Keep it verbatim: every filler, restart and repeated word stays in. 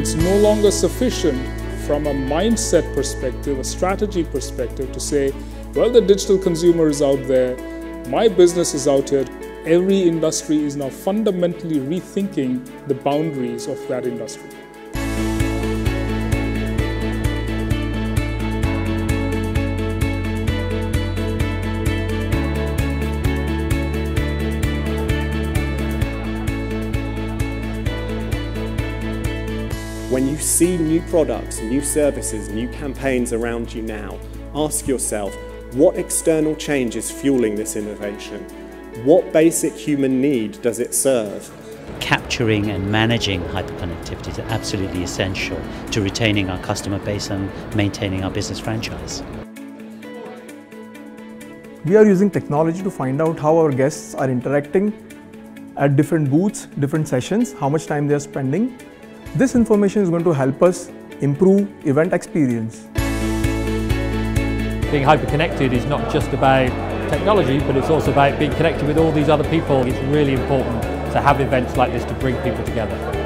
it's no longer sufficient from a mindset perspective, a strategy perspective, to say, well, the digital consumer is out there, my business is out here. Every industry is now fundamentally rethinking the boundaries of that industry. When you see new products, new services, new campaigns around you now, ask yourself, what external change is fueling this innovation? What basic human need does it serve? Capturing and managing hyperconnectivity is absolutely essential to retaining our customer base and maintaining our business franchise. We are using technology to find out how our guests are interacting at different booths, different sessions, how much time they are spending. This information is going to help us improve event experience. Being hyper-connected is not just about technology, but it's also about being connected with all these other people. It's really important to have events like this to bring people together.